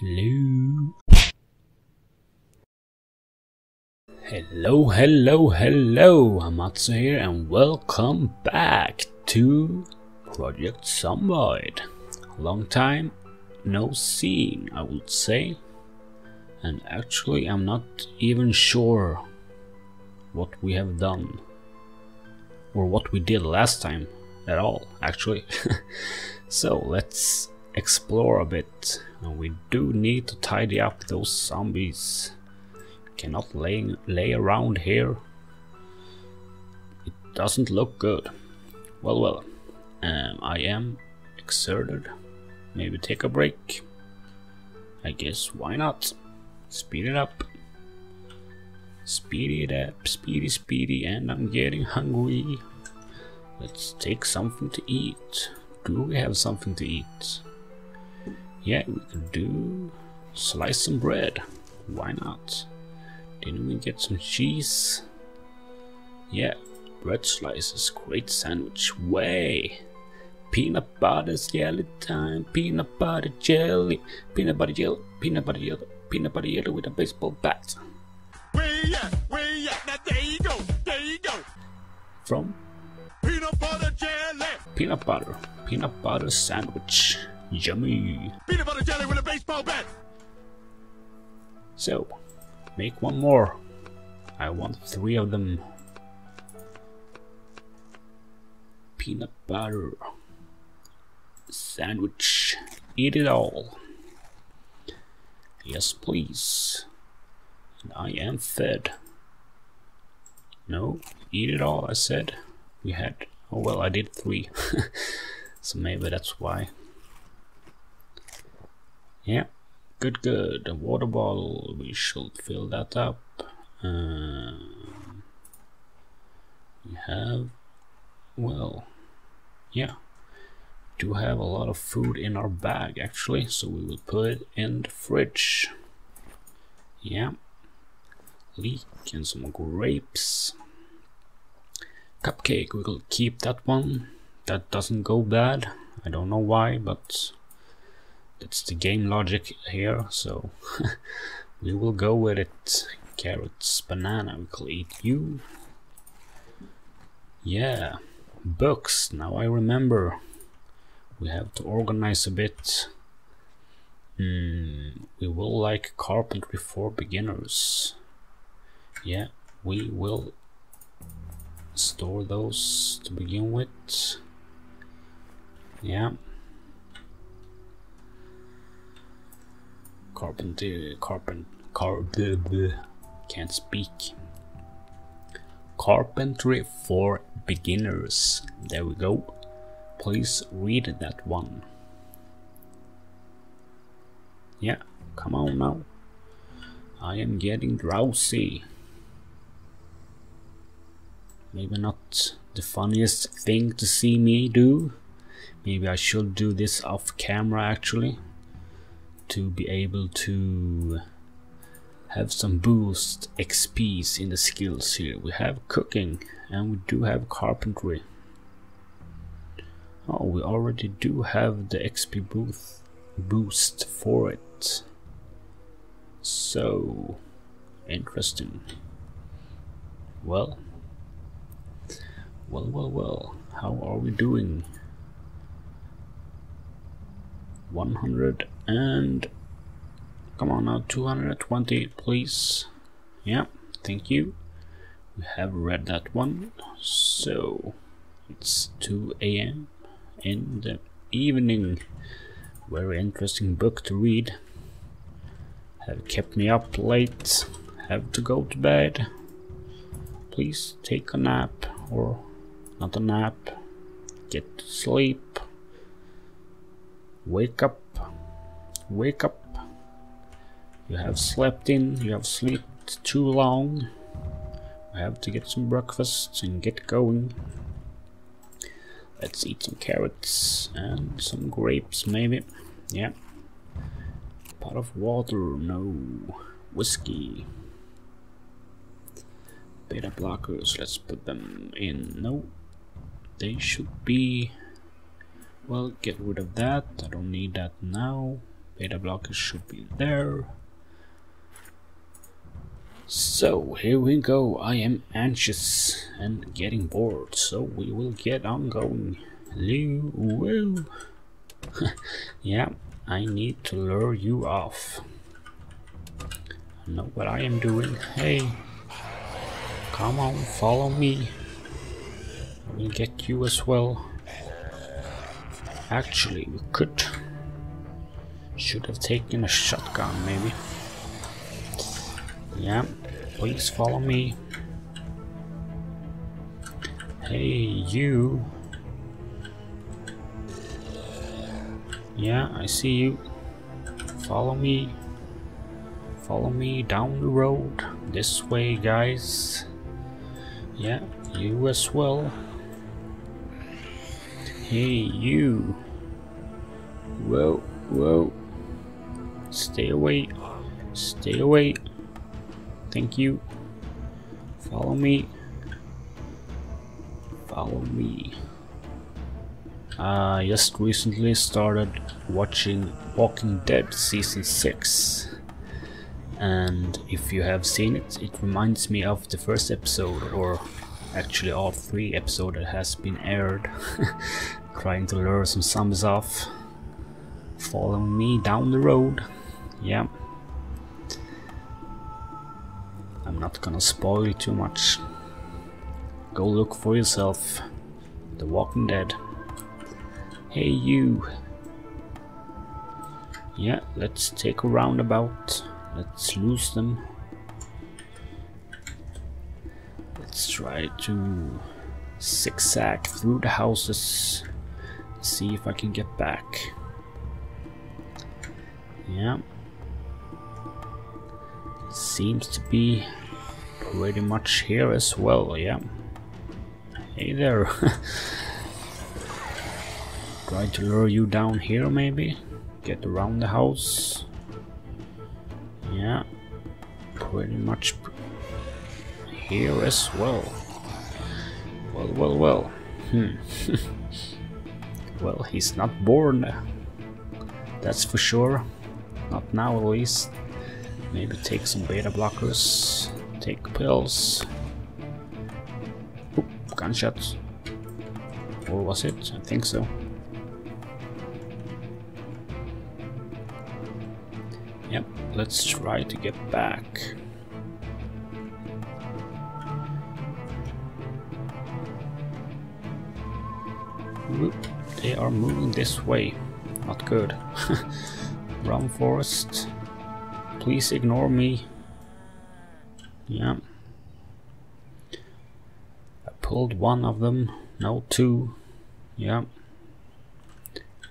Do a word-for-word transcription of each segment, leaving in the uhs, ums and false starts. Hello. Hello, hello, hello. I'm Mats here and welcome back to Project Zomboid. Long time no seeing, I would say. And actually I'm not even sure what we have done or what we did last time at all, actually. So let's explore a bit, and we do need to tidy up those zombies. Cannot lay, lay around here. It doesn't look good. Well, well, um, I am exerted. Maybe take a break. I guess, why not? Speed it up. Speed it up, speedy, speedy, and I'm getting hungry. Let's take something to eat. Do we have something to eat? Yeah, we could do slice some bread. Why not? Didn't we get some cheese? Yeah, bread slices, great sandwich. Way! Peanut butter jelly time, peanut butter jelly, peanut butter jelly, peanut butter jelly, peanut butter jelly with a baseball bat. Where ya? Where ya? Now there you go, there you go. From peanut butter jelly, peanut butter, peanut butter sandwich. Yummy. Peanut butter jelly with a baseball bat. So, make one more. I want three of them. Peanut butter sandwich. Eat it all. Yes, please. And I am fed. No, eat it all, I said. We had, oh well, I did three. So maybe that's why. Yeah, good, good. A water bottle, we should fill that up. Um, we have, well, yeah, do have a lot of food in our bag actually, so we will put it in the fridge. Yeah, leek and some grapes. Cupcake, we will keep that one. That doesn't go bad. I don't know why, but it's the game logic here, so we will go with it. Carrots, banana, we could eat you. Yeah, books, now I remember. We have to organize a bit. Mm, we will like carpentry for beginners. Yeah, we will store those to begin with. Yeah. Carpentry, carpent, car, bleh, bleh, can't speak. Carpentry for beginners. There we go. Please read that one. Yeah, come on now. I am getting drowsy. Maybe not the funniest thing to see me do. Maybe I should do this off camera actually, to be able to have some boost X Ps in the skills here. We have cooking and we do have carpentry. Oh, we already do have the X P boost, boost for it. So interesting. Well, well, well, well. How are we doing? one hundred and come on now, two hundred twenty please. Yeah, thank you. We have read that one. So it's two A M in the evening. Very interesting book to read. Have kept me up late. Have to go to bed. Please take a nap, or not a nap, get to sleep. Wake up, wake up. You have slept in, you have slept too long. I have to get some breakfast and get going. Let's eat some carrots and some grapes maybe. Yeah. Pot of water, no. Whiskey. Beta blockers, let's put them in. No. They should be... well, get rid of that, I don't need that now. Beta blockers should be there. So here we go. I am anxious and getting bored, so we will get on going. Hello. Yeah, I need to lure you off. I know what I am doing. Hey, come on, follow me. I will get you as well. Actually, we could. Should have taken a shotgun, maybe. Yeah, please follow me. Hey, you. Yeah, I see you. Follow me. Follow me down the road. This way, guys. Yeah, you as well. Hey, you. Whoa, whoa. Stay away. Stay away. Thank you. Follow me. Follow me. I uh, just recently started watching Walking Dead season six, and if you have seen it, it reminds me of the first episode, or actually all three episodes that has been aired. Trying to lure some zombies off. Follow me down the road. Yeah. I'm not gonna spoil too much. Go look for yourself. The Walking Dead. Hey you. Yeah, let's take a roundabout. Let's lose them. Let's try to zigzag through the houses. See if I can get back. Yeah. Seems to be pretty much here as well, yeah. Hey there. Try to lure you down here maybe. Get around the house. Yeah. Pretty much here as well. Well, well, well. Hmm. Well, he's not born. That's for sure. Not now at least. Maybe take some beta blockers, take pills. Oop, gunshots. Or was it? I think so. Yep, let's try to get back. Oop, they are moving this way. Not good. Brown forest. Please ignore me. Yeah. I pulled one of them. No, two. Yeah.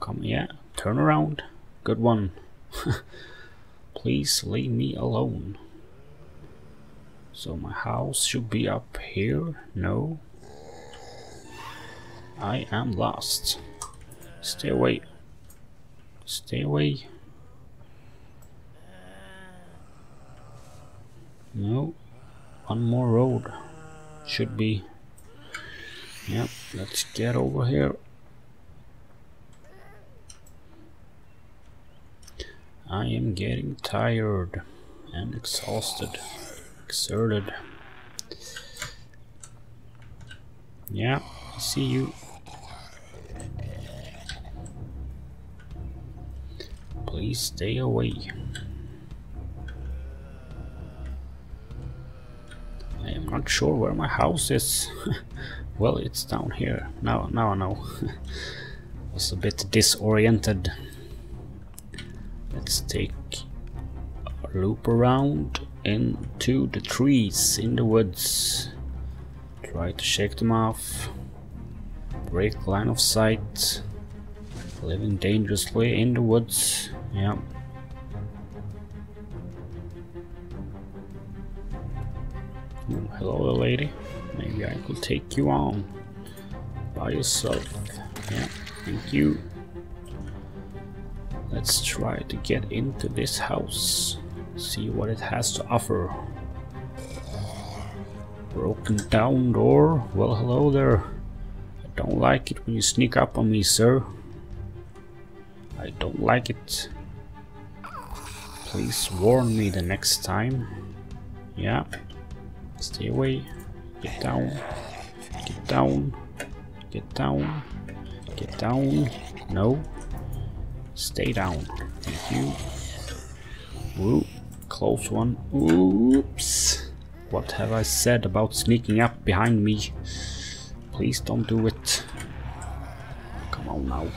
Come, yeah. Turn around. Good one. Please leave me alone. So my house should be up here. No. I am lost. Stay away. Stay away. No, one more road should be. Yep, let's get over here. I am getting tired and exhausted, exerted. Yeah, I see you. Please stay away. Not sure where my house is. Well, it's down here. No, no, no. Was a bit disoriented. Let's take a loop around into the trees in the woods. Try to shake them off. Break line of sight. Living dangerously in the woods. Yeah. Ooh, hello lady, maybe I could take you on by yourself. Yeah, thank you. Let's try to get into this house, see what it has to offer. Broken down door. Well, hello there. I don't like it when you sneak up on me, sir. I don't like it. Please warn me the next time. Yeah. Stay away. Get down. Get down. Get down. Get down. No. Stay down. Thank you. Woo. Close one. Oops. What have I said about sneaking up behind me? Please don't do it. Come on now.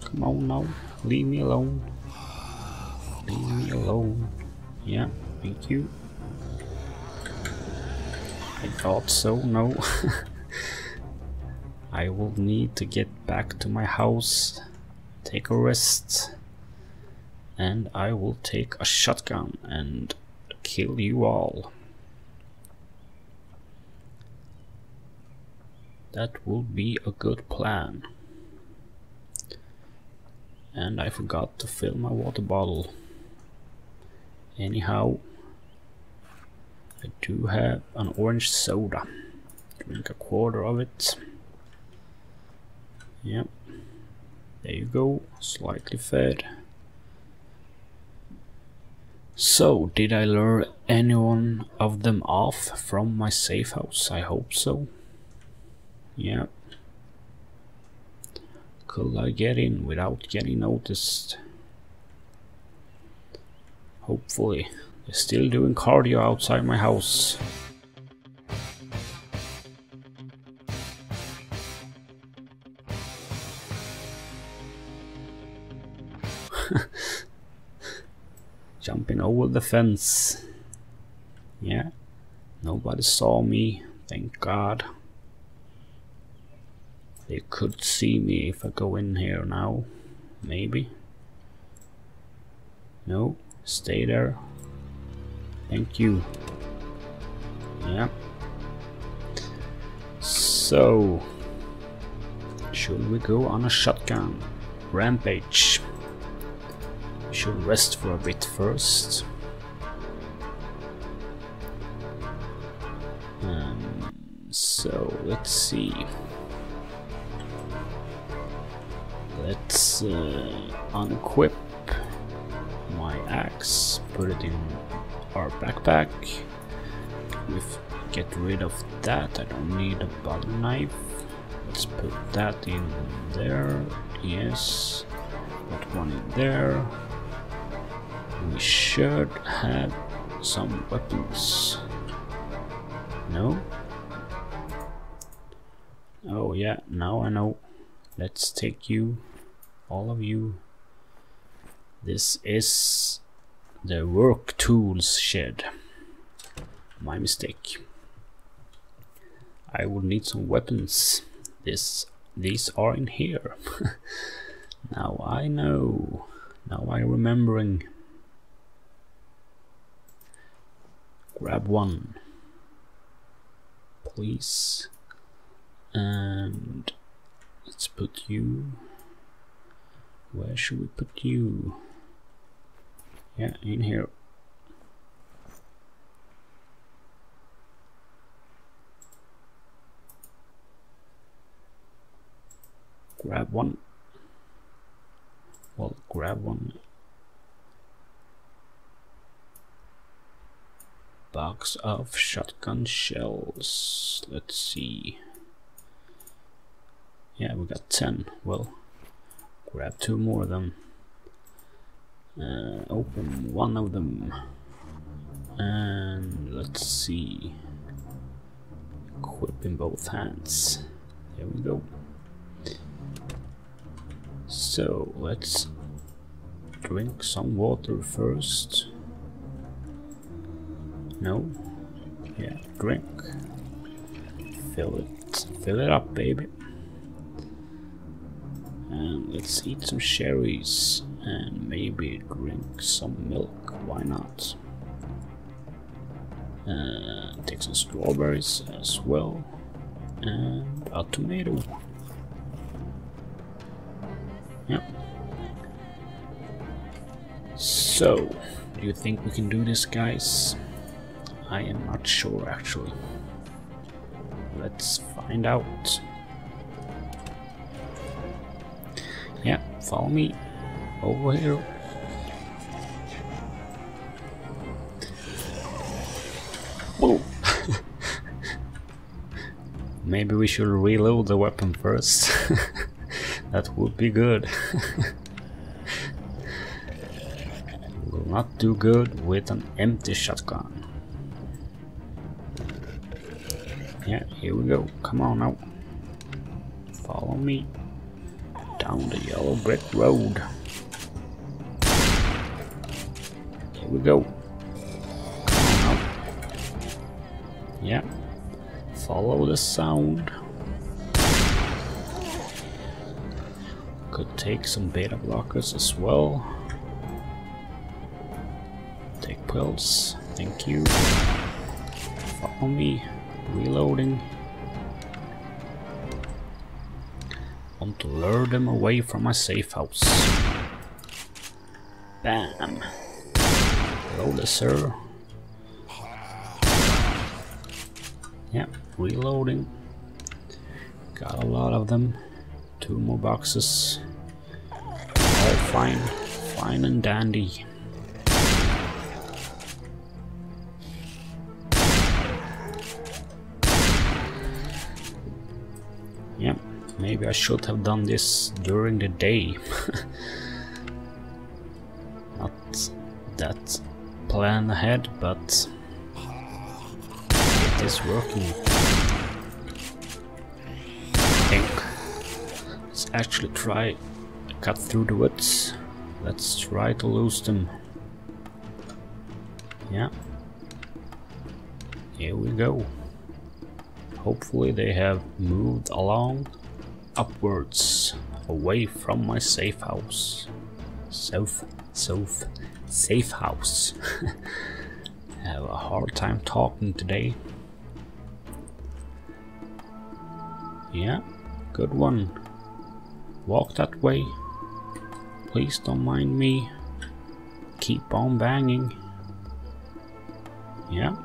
Come on now. Leave me alone. Leave me alone. Yeah, thank you. I thought so, no. I will need to get back to my house, take a rest, and I will take a shotgun and kill you all. That will be a good plan. And I forgot to fill my water bottle. Anyhow, I do have an orange soda. Drink a quarter of it. Yep. There you go. Slightly fed. So, did I lure anyone of them off from my safe house? I hope so. Yep. Could I get in without getting noticed? Hopefully. They're still doing cardio outside my house. Jumping over the fence. Yeah, nobody saw me, thank God. They could see me if I go in here now, maybe. No, stay there. Thank you. Yeah. So, should we go on a shotgun rampage? We should rest for a bit first. Um, so, let's see. Let's uh, unequip my axe, put it in our backpack. We've get rid of that. I don't need a butter knife. Let's put that in there. Yes, put one in there. We should have some weapons. No? Oh yeah, now I know. Let's take you, all of you. This is the work tools shed. My mistake. I will need some weapons. This, these are in here. Now I know. Now I'm remembering. Grab one, please. And let's put you. Where should we put you? Yeah, in here. Grab one. Well, grab one. Box of shotgun shells. Let's see. Yeah, we got ten. Well, grab two more of them. Uh, open one of them. And let's see. Equip in both hands. There we go. So let's drink some water first. No? Yeah, drink. Fill it. Fill it up, baby. And let's eat some cherries and maybe drink some milk, why not? Uh, take some strawberries as well and a tomato. Yeah. So, do you think we can do this, guys? I am not sure actually. Let's find out. Yeah, follow me over here. Maybe we should reload the weapon first. That would be good. Will not do good with an empty shotgun. Yeah, here we go. Come on now. Follow me down the yellow brick road. Here we go. Come on now. Yeah. Follow the sound. Could take some beta blockers as well. Take pills. Thank you. Follow me. Reloading. Want to lure them away from my safe house. Bam. Hello there, sir. Yeah, reloading. Got a lot of them. Two more boxes. All fine. Fine and dandy. Yeah, maybe I should have done this during the day. Not that plan ahead, but it is working. I think. Let's actually try to cut through the woods. Let's try to lose them. Yeah. Here we go. Hopefully they have moved along upwards, away from my safe house. Safe, safe, safe house. I have a hard time talking today. Yeah, good one. Walk that way. Please don't mind me. Keep on banging. Yeah.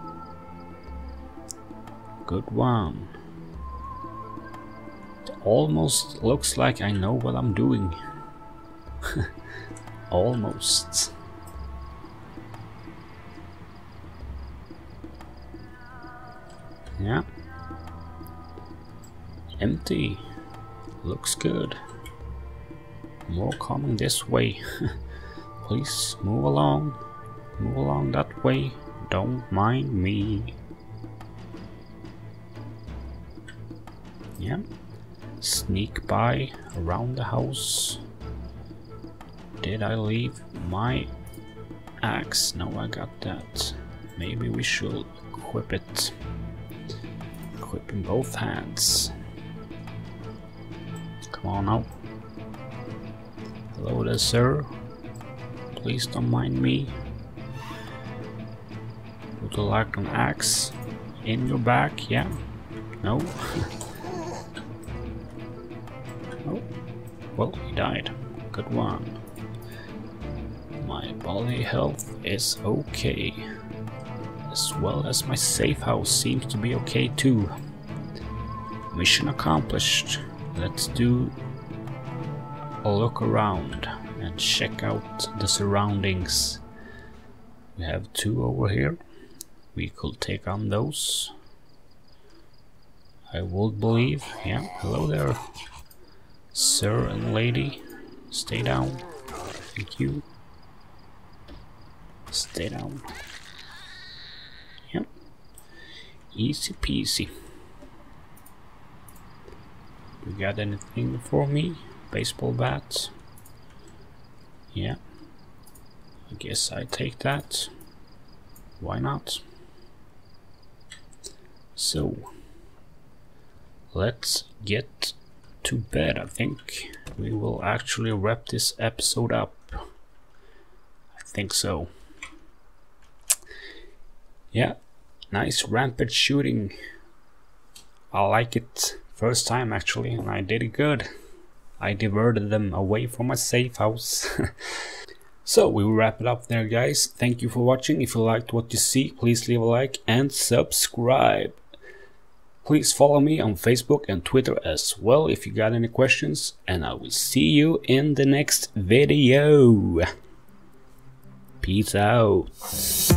Good one. It almost looks like I know what I'm doing. Almost. Yeah. Empty. Looks good. More coming this way. Please move along. Move along that way. Don't mind me. Yeah, sneak by around the house. Did I leave my axe? No, I got that. Maybe we should equip it. Equip in both hands. Come on now. Hello there, sir. Please don't mind me. Would you like an axe in your back? Yeah. No. Oh, well, he died. Good one. My body health is okay. As well as my safe house seems to be okay too. Mission accomplished. Let's do a look around and check out the surroundings. We have two over here. We could take on those. I would believe. Yeah, hello there. Sir and lady, stay down. Thank you. Stay down. Yep. Easy peasy. You got anything for me? Baseball bat. Yeah. I guess I take that. Why not? So, let's get to bed. I think we will actually wrap this episode up. I think so. Yeah, nice rampant shooting. I like it. First time actually, and I did it good. I diverted them away from my safe house. So we will wrap it up there, guys. Thank you for watching. If you liked what you see, please leave a like and subscribe. Please follow me on Facebook and Twitter as well if you got any questions, and I will see you in the next video. Peace out.